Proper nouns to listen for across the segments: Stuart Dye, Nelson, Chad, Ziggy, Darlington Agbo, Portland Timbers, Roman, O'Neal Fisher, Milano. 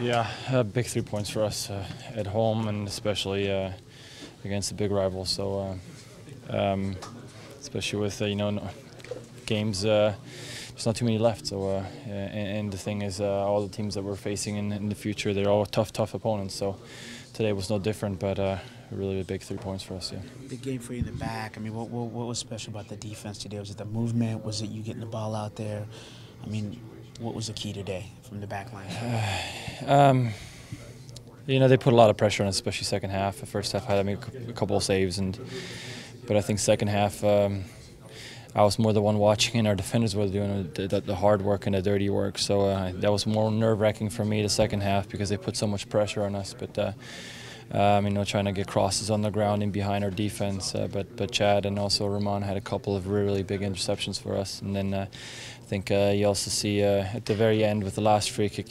Yeah, big 3 points for us at home, and especially against a big rival. So, especially with games, there's not too many left. So, and the thing is, all the teams that we're facing in the future, they're all tough opponents. So, today was no different, but really a big 3 points for us. Yeah. Big game for you in the back. I mean, what was special about the defense today? Was it the movement? Was it you getting the ball out there? I mean, what was the key today from the back line? They put a lot of pressure on us, especially second half. The first half, I made a couple of saves, but I think second half, I was more the one watching, and our defenders were doing the hard work and the dirty work. So that was more nerve-wracking for me the second half because they put so much pressure on us. But trying to get crosses on the ground and behind our defense. But Chad and also Roman had a couple of really big interceptions for us. And then I think you also see at the very end with the last free kick,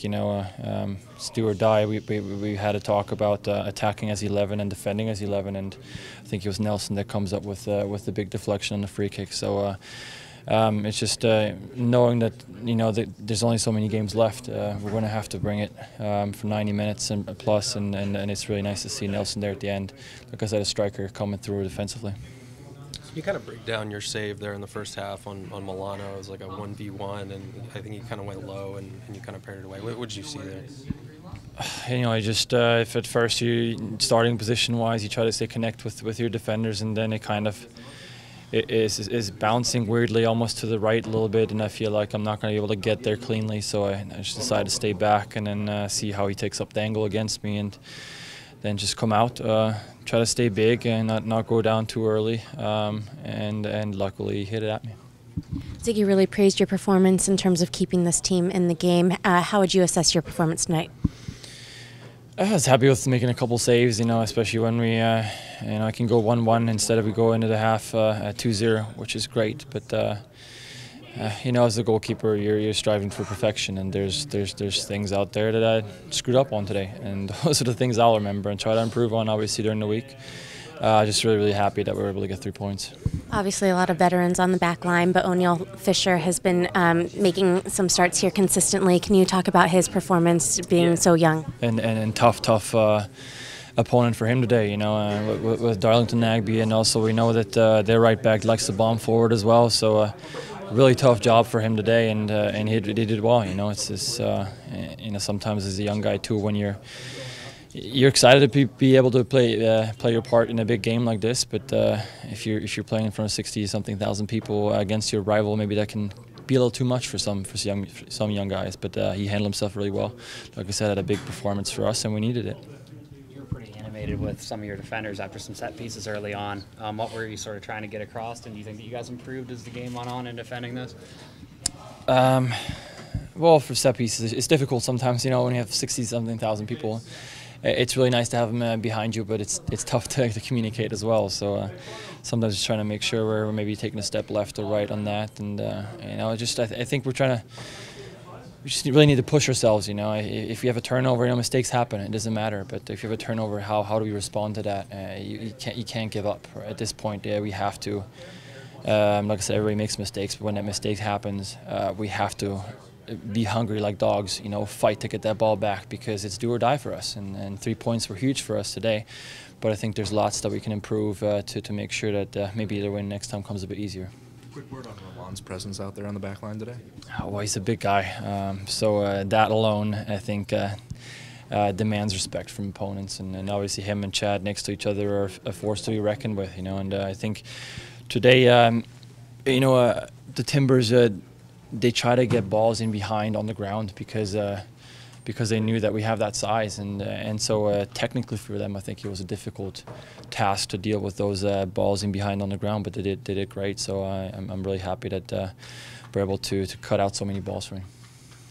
Stuart Dye, we had a talk about attacking as 11 and defending as 11. And I think it was Nelson that comes up with the big deflection on the free kick. So. It's just knowing that there's only so many games left. We're going to have to bring it for 90 minutes and plus, and it's really nice to see Nelson there at the end, because that a striker coming through defensively. You kind of break down your save there in the first half on Milano. It was like a 1v1, and I think he kind of went low, and you kind of parried it away. What did you see there? If at first you starting position-wise, you try to stay connect with your defenders, and then it kind of. It is bouncing weirdly almost to the right a little bit, and I feel like I'm not going to be able to get there cleanly, so I just decided to stay back and then see how he takes up the angle against me, and then just come out, try to stay big and not go down too early, and luckily he hit it at me. Ziggy really praised your performance in terms of keeping this team in the game. How would you assess your performance tonight? I was happy with making a couple saves, especially when we, I can go 1-1 instead of we go into the half at 2-0, which is great. But as a goalkeeper, you're striving for perfection, and there's things out there that I screwed up on today, and those are the things I'll remember and try to improve on, obviously, during the week. Just really happy that we were able to get 3 points. Obviously a lot of veterans on the back line, but O'Neal Fisher has been making some starts here consistently. Can you talk about his performance being so young? And tough opponent for him today, with Darlington Agbo, and also we know that their right back likes to bomb forward as well, so really tough job for him today, and he did well. Sometimes as a young guy too, when you're excited to be able to play your part in a big game like this, but if you're playing in front of 60-something thousand people against your rival, maybe that can be a little too much for some young guys. But he handled himself really well. Like I said, had a big performance for us, and we needed it. You were pretty animated with some of your defenders after some set pieces early on. What were you sort of trying to get across? And do you think that you guys improved as the game went on in defending this? Well, for set pieces, it's difficult sometimes. When you have 60-something thousand people. It's really nice to have them behind you, but it's tough to communicate as well. So sometimes just trying to make sure we're maybe taking a step left or right on that, and I think we just really need to push ourselves. If you have a turnover, mistakes happen. It doesn't matter. But if you have a turnover, how do we respond to that? You can't give up at this point. Yeah, we have to. Like I said, everybody makes mistakes, but when that mistake happens, we have to. Be hungry like dogs, fight to get that ball back, because it's do or die for us, and 3 points were huge for us today, but I think there's lots that we can improve to make sure that maybe the win next time comes a bit easier. Quick word on Roman's presence out there on the back line today. Oh, well, he's a big guy, so that alone I think demands respect from opponents, and obviously him and Chad next to each other are a force to be reckoned with, and I think today the Timbers they try to get balls in behind on the ground because they knew that we have that size, and so technically for them, I think it was a difficult task to deal with those balls in behind on the ground, but they did great. So I'm really happy that we're able to cut out so many balls for me.